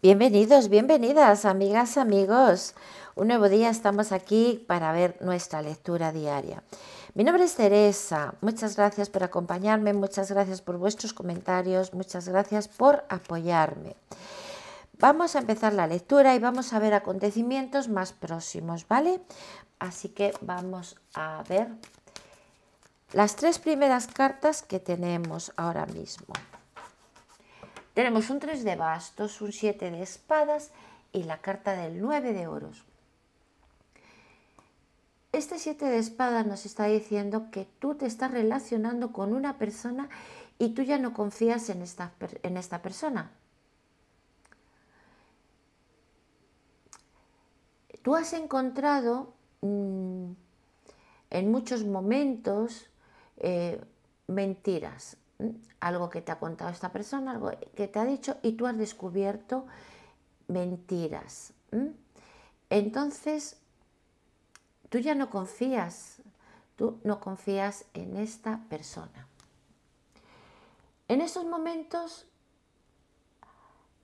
Bienvenidos, bienvenidas, amigas, amigos. Un nuevo día estamos aquí para ver nuestra lectura diaria. Mi nombre es Teresa. Muchas gracias por acompañarme, muchas gracias por vuestros comentarios, muchas gracias por apoyarme. Vamos a empezar la lectura y vamos a ver acontecimientos más próximos, ¿vale? Así que vamos a ver las tres primeras cartas que tenemos ahora mismo. Tenemos un 3 de bastos, un 7 de espadas y la carta del 9 de oros. Este 7 de espadas nos está diciendo que tú te estás relacionando con una persona y tú ya no confías en esta persona. Tú has encontrado en muchos momentos mentiras. Algo que te ha contado esta persona, algo que te ha dicho, y tú has descubierto mentiras. Entonces, tú ya no confías, en esta persona. En estos momentos,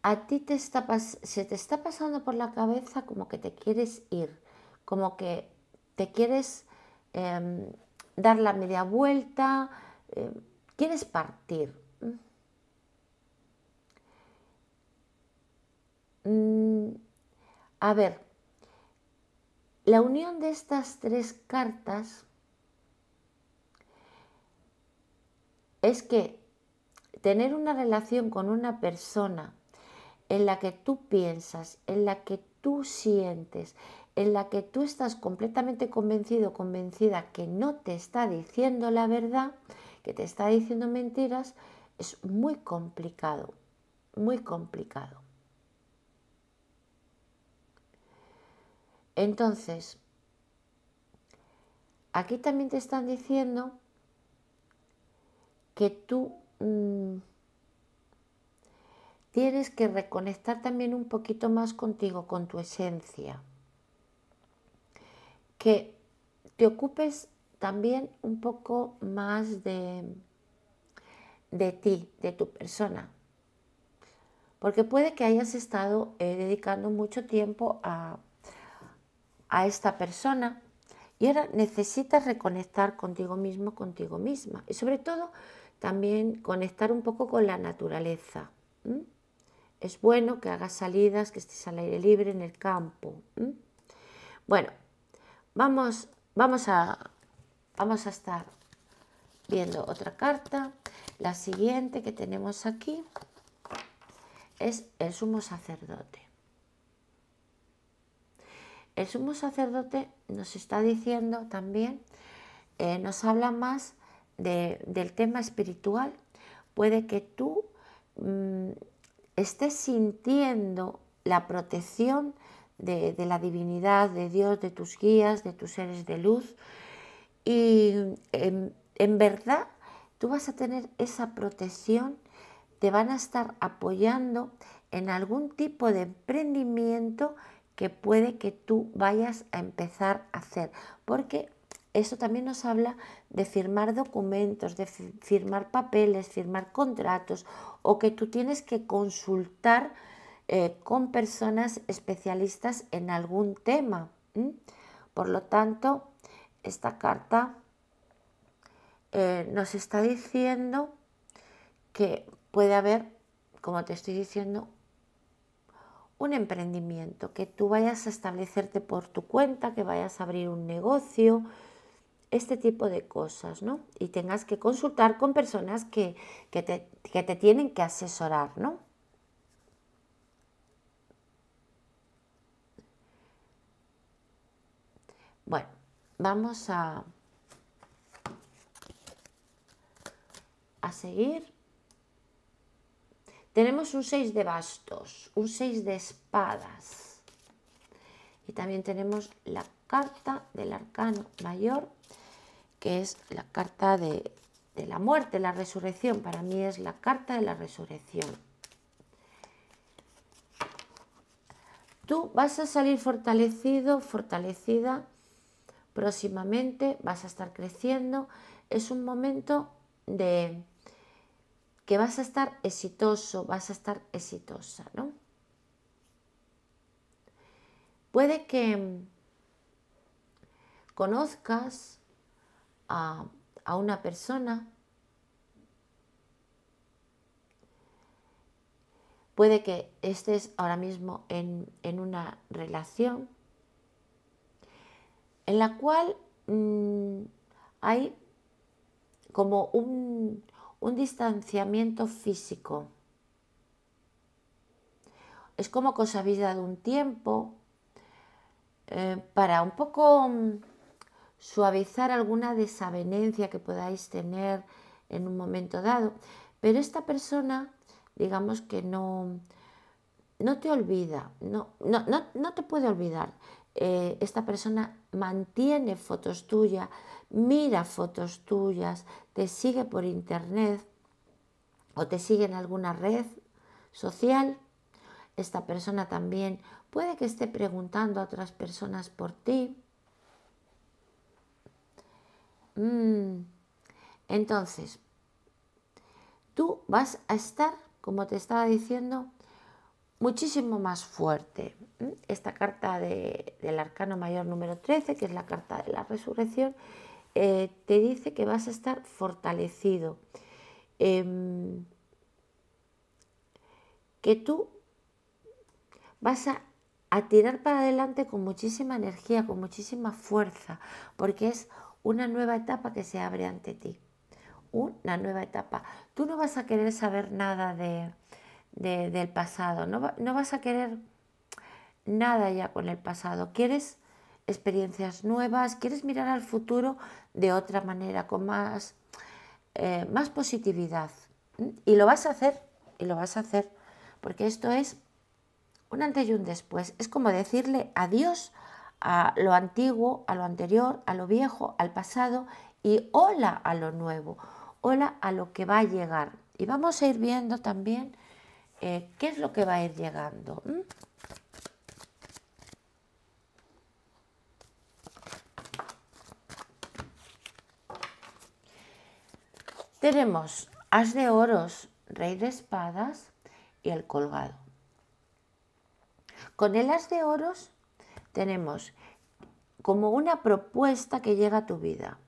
a ti se te está pasando por la cabeza como que te quieres ir, como que te quieres dar la media vuelta, quieres partir. A ver, la unión de estas tres cartas es que tener una relación con una persona en la que tú piensas, en la que tú sientes, en la que tú estás completamente convencido, convencida que no te está diciendo la verdad, que te está diciendo mentiras, es muy complicado, muy complicado. Entonces, aquí también te están diciendo que tú tienes que reconectar también un poquito más contigo, con tu esencia, que te ocupes también un poco más de ti, de tu persona, porque puede que hayas estado dedicando mucho tiempo a esta persona y ahora necesitas reconectar contigo mismo, contigo misma, y sobre todo también conectar un poco con la naturaleza. Es bueno que hagas salidas, que estés al aire libre, en el campo. Bueno, vamos a estar viendo otra carta. La siguiente que tenemos aquí es el sumo sacerdote. El sumo sacerdote nos está diciendo también, nos habla más del tema espiritual. Puede que tú estés sintiendo la protección de la divinidad, de Dios, de tus guías, de tus seres de luz. Y en verdad tú vas a tener esa protección, te van a estar apoyando en algún tipo de emprendimiento que puede que tú vayas a empezar a hacer. Porque eso también nos habla de firmar documentos, de firmar papeles, firmar contratos, o que tú tienes que consultar con personas especialistas en algún tema. Por lo tanto, esta carta nos está diciendo que puede haber, como te estoy diciendo, un emprendimiento, que tú vayas a establecerte por tu cuenta, que vayas a abrir un negocio, este tipo de cosas, ¿no? Y tengas que consultar con personas que te tienen que asesorar, ¿no? Bueno, vamos a seguir. Tenemos un 6 de bastos, un 6 de espadas. Y también tenemos la carta del arcano mayor, que es la carta de la muerte, la resurrección. Para mí es la carta de la resurrección. Tú vas a salir fortalecido, fortalecida. Próximamente vas a estar creciendo. Es un momento de que vas a estar exitoso, vas a estar exitosa, ¿no? Puede que conozcas a una persona, puede que estés ahora mismo en una relación en la cual hay como un distanciamiento físico. Es como que os habéis dado un tiempo para un poco suavizar alguna desavenencia que podáis tener en un momento dado. Pero esta persona, digamos que no te olvida, no te puede olvidar. Esta persona mantiene fotos tuyas, mira fotos tuyas, te sigue por internet o te sigue en alguna red social. Esta persona también puede que esté preguntando a otras personas por ti. Entonces, tú vas a estar, como te estaba diciendo, muchísimo más fuerte. Esta carta del arcano mayor número 13, que es la carta de la resurrección, te dice que vas a estar fortalecido. Que tú vas a tirar para adelante con muchísima energía, con muchísima fuerza, porque es una nueva etapa que se abre ante ti, una nueva etapa. Tú no vas a querer saber nada del pasado, no vas a querer nada ya con el pasado. Quieres experiencias nuevas, quieres mirar al futuro de otra manera, con más positividad. Y lo vas a hacer, porque esto es un antes y un después. Es como decirle adiós a lo antiguo, a lo anterior, a lo viejo, al pasado, y hola a lo nuevo, hola a lo que va a llegar. Y vamos a ir viendo también qué es lo que va a ir llegando. Tenemos As de Oros, Rey de Espadas y el Colgado. Con el As de Oros tenemos como una propuesta que llega a tu vida.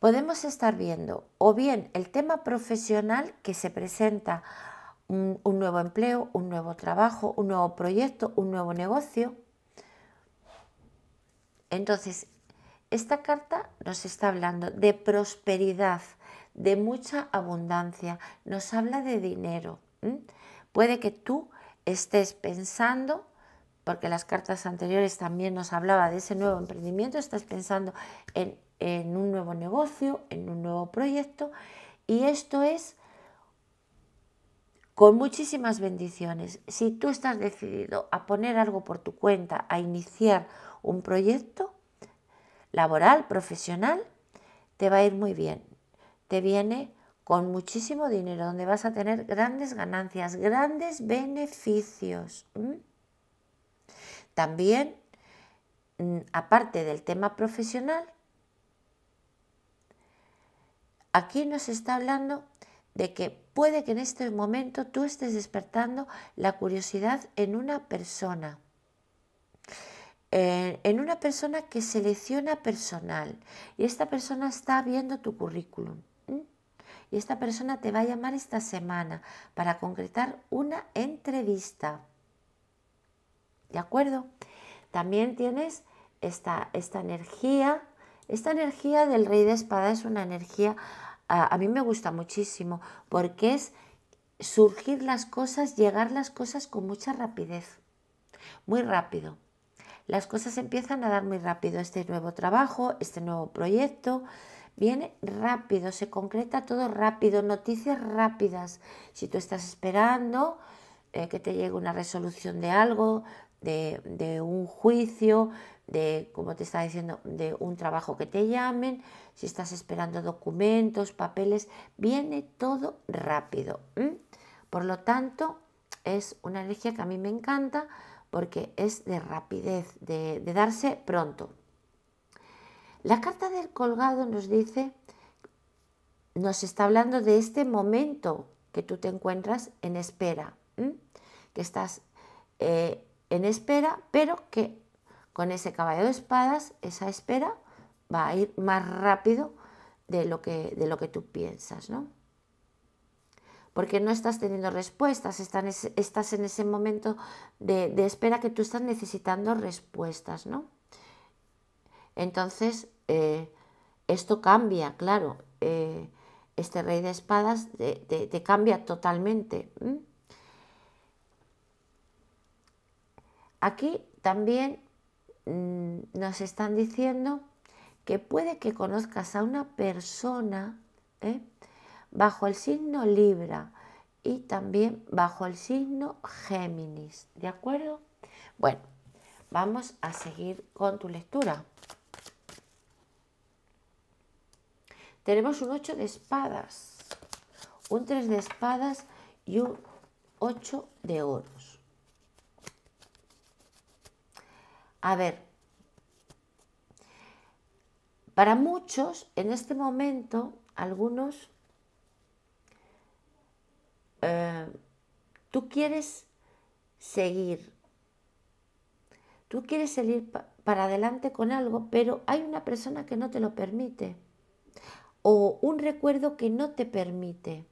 Podemos estar viendo o bien el tema profesional que se presenta, un nuevo empleo, un nuevo trabajo, un nuevo proyecto, un nuevo negocio. Entonces, esta carta nos está hablando de prosperidad, de mucha abundancia, nos habla de dinero. Puede que tú estés pensando, porque las cartas anteriores también nos hablaba de ese nuevo emprendimiento, estás pensando en un nuevo negocio, en un nuevo proyecto, y esto es con muchísimas bendiciones. Si tú estás decidido a poner algo por tu cuenta, a iniciar un proyecto laboral, profesional, te va a ir muy bien. Te viene con muchísimo dinero, donde vas a tener grandes ganancias, grandes beneficios. También, aparte del tema profesional, aquí nos está hablando de que puede que en este momento tú estés despertando la curiosidad en una persona. En una persona que selecciona personal. Y esta persona está viendo tu currículum. Y esta persona te va a llamar esta semana para concretar una entrevista. ¿De acuerdo? También tienes esta energía del Rey de Espada. Es una energía, a mí me gusta muchísimo, porque es surgir las cosas, llegar las cosas con mucha rapidez, muy rápido. Las cosas empiezan a dar muy rápido. Este nuevo trabajo, este nuevo proyecto, viene rápido, se concreta todo rápido, noticias rápidas. Si tú estás esperando que te llegue una resolución de algo, de un juicio, de, como te estaba diciendo, de un trabajo que te llamen, si estás esperando documentos, papeles, viene todo rápido. Por lo tanto, es una energía que a mí me encanta porque es de rapidez, de darse pronto. La carta del Colgado nos dice, nos está hablando de este momento que tú te encuentras en espera, que estás en espera, pero que con ese caballero de espadas, esa espera va a ir más rápido de lo que tú piensas, ¿no? Porque no estás teniendo respuestas, estás en ese momento de espera que tú estás necesitando respuestas, ¿no? Entonces, esto cambia, claro, este rey de espadas te cambia totalmente. Aquí también nos están diciendo que puede que conozcas a una persona bajo el signo Libra y también bajo el signo Géminis, ¿de acuerdo? Bueno, vamos a seguir con tu lectura. Tenemos un 8 de espadas, un 3 de espadas y un 8 de oros. A ver, para muchos en este momento, algunos, tú quieres seguir para adelante con algo, pero hay una persona que no te lo permite. O un recuerdo que no te permite.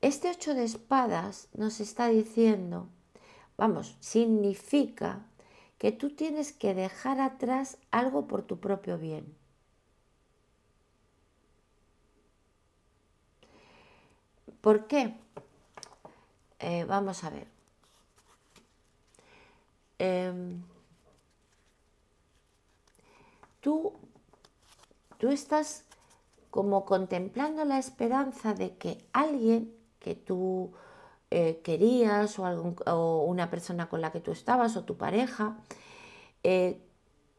Este 8 de espadas nos está diciendo, vamos, significa que tú tienes que dejar atrás algo por tu propio bien. ¿Por qué? Vamos a ver. Tú estás como contemplando la esperanza de que alguien que tú querías o una persona con la que tú estabas o tu pareja,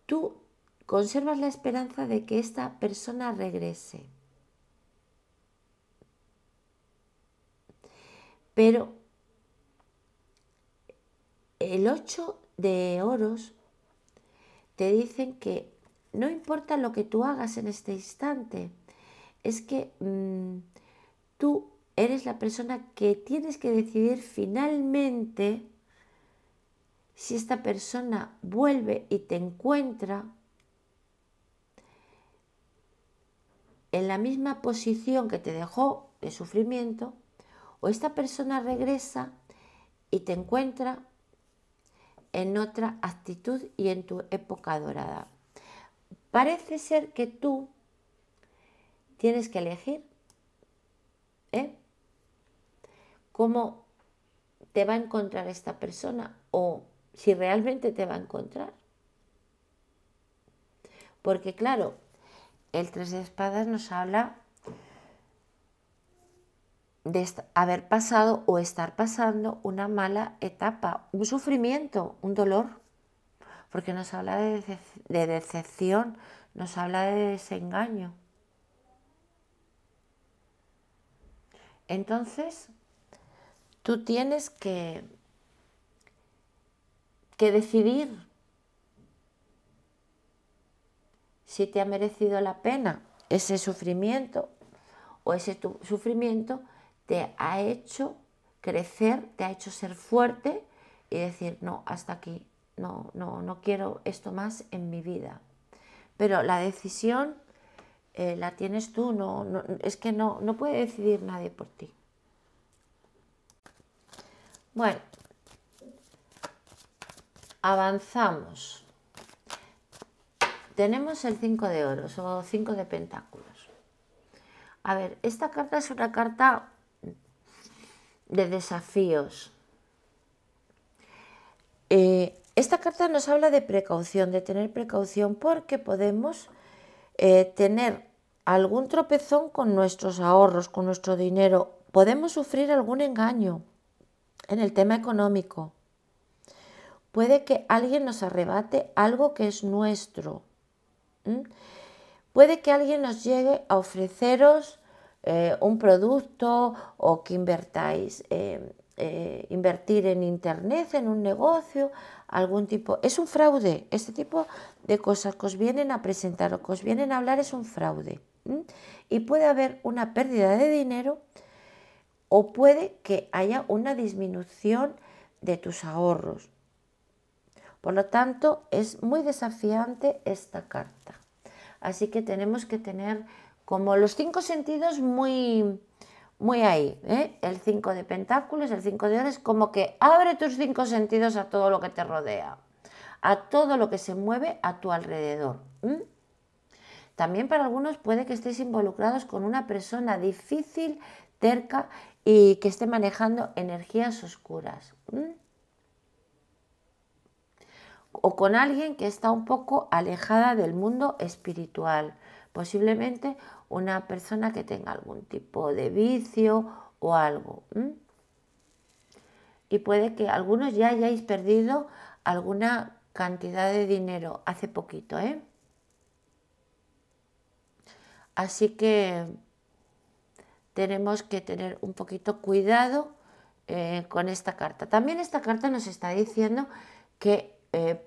tú conservas la esperanza de que esta persona regrese. Pero el 8 de oros te dicen que no importa lo que tú hagas en este instante, es que tú eres la persona que tienes que decidir finalmente si esta persona vuelve y te encuentra en la misma posición que te dejó de sufrimiento, o esta persona regresa y te encuentra en otra actitud y en tu época dorada. Parece ser que tú tienes que elegir cómo te va a encontrar esta persona o si realmente te va a encontrar. Porque claro, el 3 de espadas nos habla de haber pasado o estar pasando una mala etapa, un sufrimiento, un dolor. Porque nos habla de decepción, nos habla de desengaño. Entonces, tú tienes que decidir si te ha merecido la pena ese sufrimiento o ese sufrimiento te ha hecho crecer, te ha hecho ser fuerte y decir, no, hasta aquí. No quiero esto más en mi vida. Pero la decisión la tienes tú, no puede decidir nadie por ti. Bueno, avanzamos. Tenemos el 5 de oros o 5 de pentáculos. A ver, esta carta es una carta de desafíos. Esta carta nos habla de precaución, de tener precaución, porque podemos tener algún tropezón con nuestros ahorros, con nuestro dinero. Podemos sufrir algún engaño en el tema económico. Puede que alguien nos arrebate algo que es nuestro. Puede que alguien nos llegue a ofreceros un producto o que invertáis. Invertir en internet, en un negocio, algún tipo, es un fraude. Este tipo de cosas que os vienen a presentar o que os vienen a hablar es un fraude. Y puede haber una pérdida de dinero o puede que haya una disminución de tus ahorros. Por lo tanto, es muy desafiante esta carta. Así que tenemos que tener como los cinco sentidos muy ahí, ¿eh? El 5 de pentáculos, el 5 de oros, como que abre tus cinco sentidos a todo lo que te rodea, a todo lo que se mueve a tu alrededor. También para algunos puede que estéis involucrados con una persona difícil, terca y que esté manejando energías oscuras. O con alguien que está un poco alejada del mundo espiritual. Posiblemente una persona que tenga algún tipo de vicio o algo. Y puede que algunos ya hayáis perdido alguna cantidad de dinero hace poquito, ¿eh? Así que tenemos que tener un poquito cuidado con esta carta. También esta carta nos está diciendo que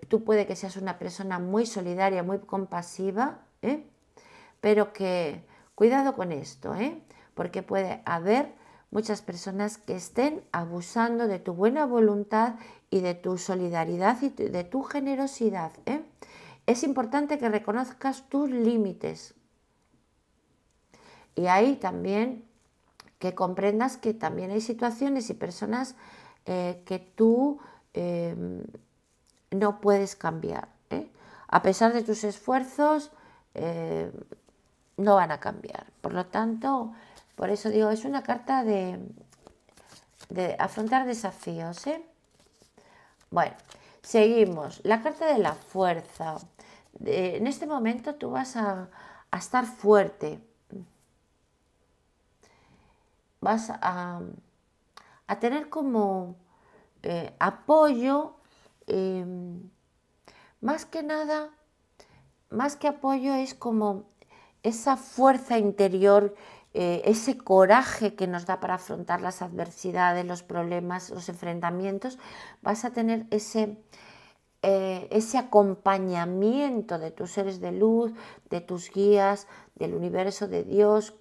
tú puede que seas una persona muy solidaria, muy compasiva, ¿eh? Pero que cuidado con esto, ¿eh? Porque puede haber muchas personas que estén abusando de tu buena voluntad y de tu solidaridad y de tu generosidad, ¿eh? Es importante que reconozcas tus límites. Y ahí también que comprendas que también hay situaciones y personas que tú no puedes cambiar, ¿eh? A pesar de tus esfuerzos, no van a cambiar. Por lo tanto, por eso digo, es una carta de afrontar desafíos, ¿eh? Bueno, seguimos. La carta de la fuerza. En este momento tú vas a estar fuerte. Vas a tener como apoyo, más que nada, más que apoyo es como esa fuerza interior, ese coraje que nos da para afrontar las adversidades, los problemas, los enfrentamientos. Vas a tener ese acompañamiento de tus seres de luz, de tus guías, del universo, de Dios.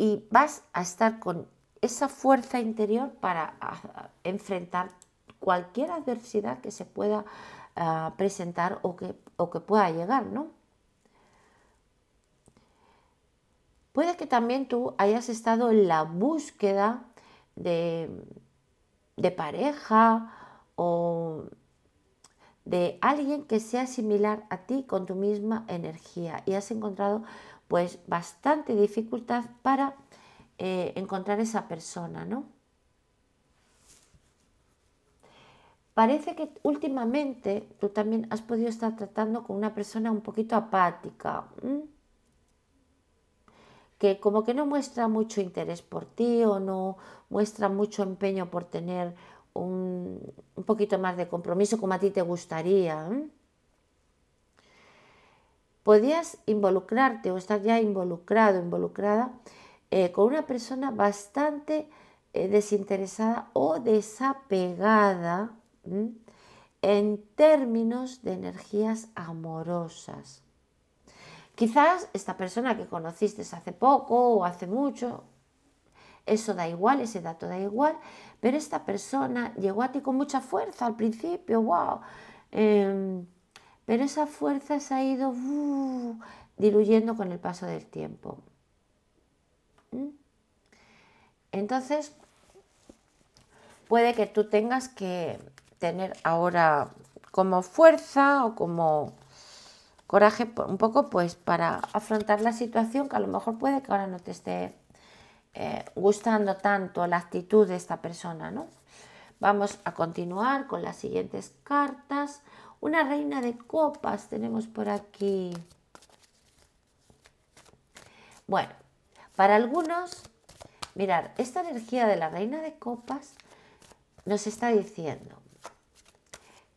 Y vas a estar con esa fuerza interior para enfrentar cualquier adversidad que se pueda presentar o que pueda llegar, ¿no? Puede que también tú hayas estado en la búsqueda de pareja o de alguien que sea similar a ti con tu misma energía y has encontrado pues bastante dificultad para encontrar esa persona, ¿no? Parece que últimamente tú también has podido estar tratando con una persona un poquito apática, que como que no muestra mucho interés por ti o no muestra mucho empeño por tener un poquito más de compromiso como a ti te gustaría, ¿eh? Podías involucrarte o estar ya involucrado, involucrada con una persona bastante desinteresada o desapegada, ¿m? En términos de energías amorosas. Quizás esta persona que conociste hace poco o hace mucho, eso da igual, ese dato da igual, pero esta persona llegó a ti con mucha fuerza al principio, wow. Pero esa fuerza se ha ido diluyendo con el paso del tiempo. Entonces, puede que tú tengas que tener ahora como fuerza o como coraje un poco pues para afrontar la situación, que a lo mejor puede que ahora no te esté gustando tanto la actitud de esta persona, ¿no? Vamos a continuar con las siguientes cartas. Una reina de copas tenemos por aquí. Bueno, para algunos, mirad, esta energía de la reina de copas nos está diciendo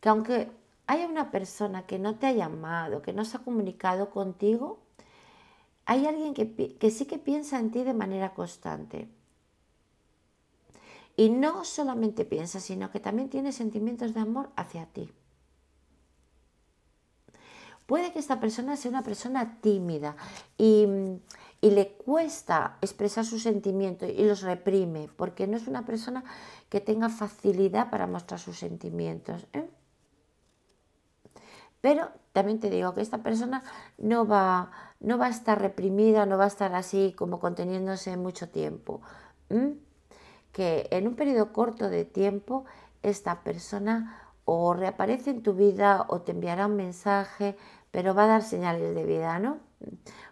que aunque haya una persona que no te ha llamado, que no se ha comunicado contigo, hay alguien que sí que piensa en ti de manera constante. Y no solamente piensa, sino que también tiene sentimientos de amor hacia ti. Puede que esta persona sea una persona tímida y, y le cuesta expresar sus sentimientos y los reprime, porque no es una persona que tenga facilidad para mostrar sus sentimientos, ¿eh? Pero también te digo que esta persona no va a estar reprimida, no va a estar así como conteniéndose mucho tiempo, ¿eh? Que en un periodo corto de tiempo esta persona o reaparece en tu vida o te enviará un mensaje, pero va a dar señales de vida, ¿no?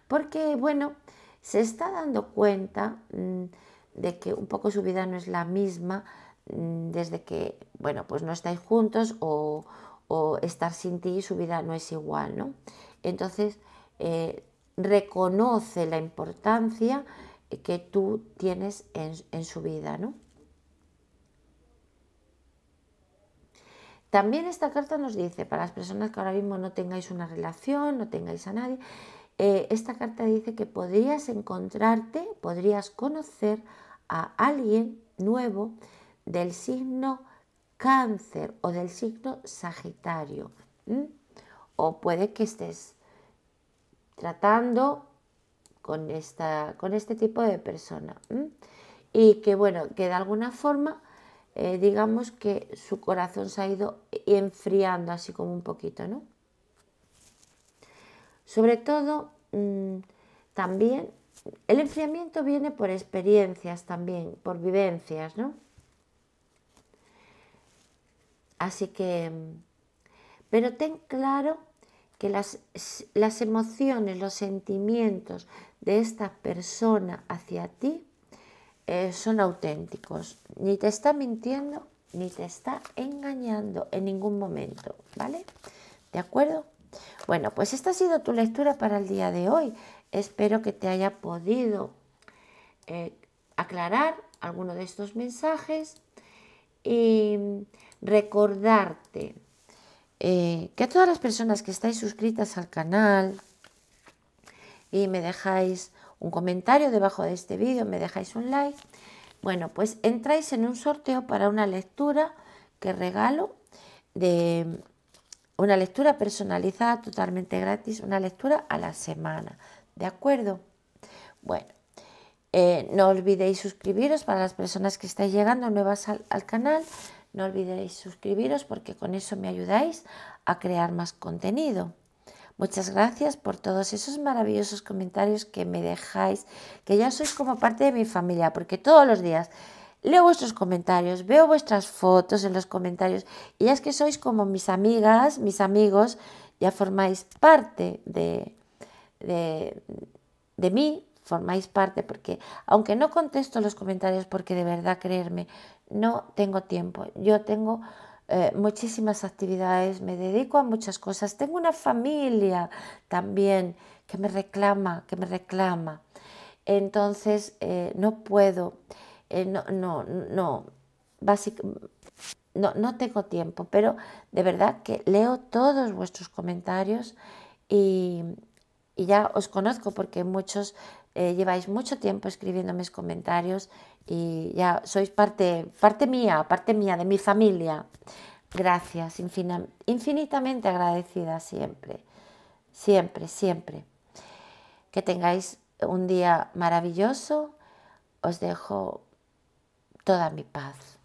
Porque, bueno, se está dando cuenta de que un poco su vida no es la misma desde que, bueno, pues no estáis juntos o estar sin ti, su vida no es igual, ¿no? Entonces, reconoce la importancia que tú tienes en su vida, ¿no? También esta carta nos dice, para las personas que ahora mismo no tengáis una relación, no tengáis a nadie, esta carta dice que podrías encontrarte, podrías conocer a alguien nuevo del signo Cáncer o del signo Sagitario. ¿Mm? O puede que estés tratando con este tipo de persona. ¿Mm? Y que, bueno, que de alguna forma... digamos que su corazón se ha ido enfriando así como un poquito, ¿no? Sobre todo, también, el enfriamiento viene por experiencias también, por vivencias, ¿no? Así que, pero ten claro que las emociones, los sentimientos de esta persona hacia ti son auténticos, ni te está mintiendo, ni te está engañando en ningún momento, ¿vale? ¿De acuerdo? Bueno, pues esta ha sido tu lectura para el día de hoy. Espero que te haya podido aclarar alguno de estos mensajes y recordarte que a todas las personas que estáis suscritas al canal y me dejáis un comentario debajo de este vídeo, me dejáis un like, bueno, pues entráis en un sorteo para una lectura que regalo, de una lectura personalizada totalmente gratis, una lectura a la semana, ¿de acuerdo? Bueno, no olvidéis suscribiros para las personas que estáis llegando nuevas al canal, no olvidéis suscribiros porque con eso me ayudáis a crear más contenido. Muchas gracias por todos esos maravillosos comentarios que me dejáis, que ya sois como parte de mi familia, porque todos los días leo vuestros comentarios, veo vuestras fotos en los comentarios, y ya es que sois como mis amigas, mis amigos, ya formáis parte de mí, formáis parte, porque aunque no contesto los comentarios, porque de verdad, creerme, no tengo tiempo, yo tengo... muchísimas actividades, me dedico a muchas cosas, tengo una familia también que me reclama, entonces no puedo, no tengo tiempo, pero de verdad que leo todos vuestros comentarios y ya os conozco porque muchos lleváis mucho tiempo escribiendo mis comentarios y ya sois parte mía, de mi familia. Gracias, infinitamente agradecida siempre, siempre. Que tengáis un día maravilloso, os dejo toda mi paz.